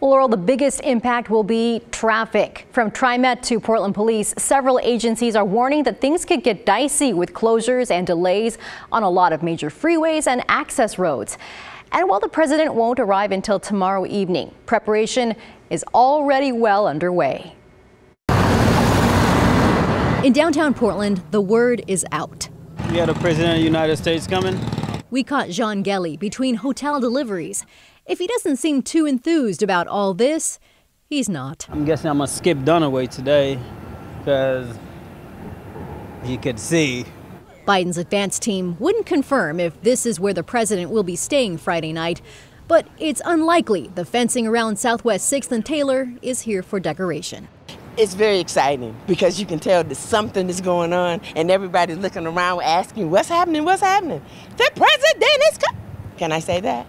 Laurel, the biggest impact will be traffic. From TriMet to Portland Police, several agencies are warning that things could get dicey with closures and delays on a lot of major freeways and access roads. And while the president won't arrive until tomorrow evening, preparation is already well underway. In downtown Portland, the word is out. We got the president of the United States coming. We caught Jean Gelly between hotel deliveries. If he doesn't seem too enthused about all this, he's not. I'm guessing I'm going to skip Dunaway today because you could see. Biden's advance team wouldn't confirm if this is where the president will be staying Friday night, but it's unlikely the fencing around Southwest 6th and Taylor is here for decoration. It's very exciting because you can tell that something is going on and everybody's looking around asking, what's happening, what's happening? The president is coming. Can I say that?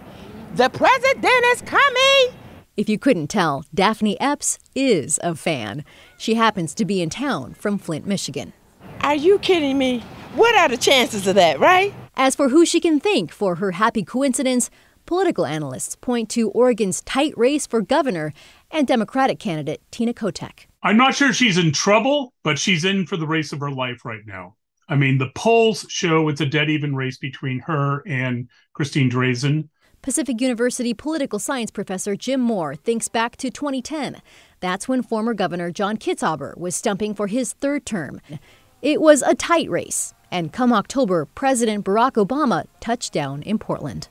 The president is coming! If you couldn't tell, Daphne Epps is a fan. She happens to be in town from Flint, Michigan. Are you kidding me? What are the chances of that, right? As for who she can thank for her happy coincidence, political analysts point to Oregon's tight race for governor and Democratic candidate Tina Kotek. I'm not sure she's in trouble, but she's in for the race of her life right now. I mean, the polls show it's a dead-even race between her and Christine Drazen. Pacific University political science professor Jim Moore thinks back to 2010. That's when former Governor John Kitzhaber was stumping for his third term. It was a tight race. And come October, President Barack Obama touched down in Portland.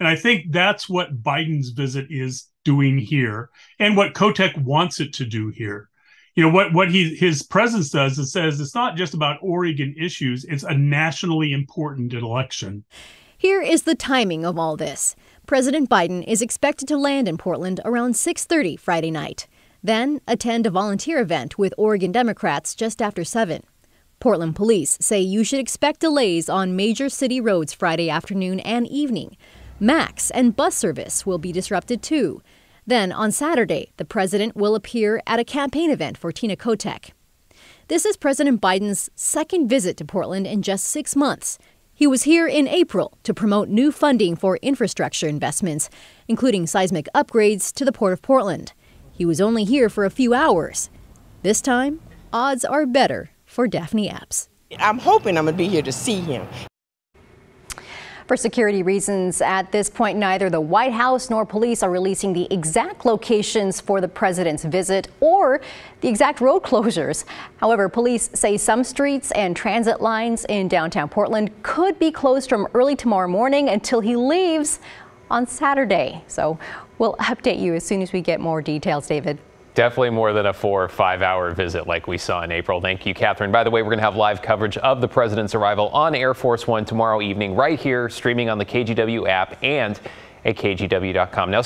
And I think that's what Biden's visit is doing here and what Kotek wants it to do here. You know, his presence does is says it's not just about Oregon issues. It's a nationally important election. Here is the timing of all this. President Biden is expected to land in Portland around 6:30 Friday night, then attend a volunteer event with Oregon Democrats just after 7. Portland police say you should expect delays on major city roads Friday afternoon and evening. Max and bus service will be disrupted too. Then on Saturday, the president will appear at a campaign event for Tina Kotek. This is President Biden's second visit to Portland in just 6 months. He was here in April to promote new funding for infrastructure investments, including seismic upgrades to the Port of Portland. He was only here for a few hours. This time, odds are better for Daphne Epps. I'm hoping I'm going to be here to see him. For security reasons, at this point, neither the White House nor police are releasing the exact locations for the president's visit or the exact road closures. However, police say some streets and transit lines in downtown Portland could be closed from early tomorrow morning until he leaves on Saturday. So we'll update you as soon as we get more details, David. Definitely more than a 4- or 5-hour visit like we saw in April. Thank you, Catherine. By the way, we're going to have live coverage of the president's arrival on Air Force One tomorrow evening right here, streaming on the KGW app and at KGW.com. Now,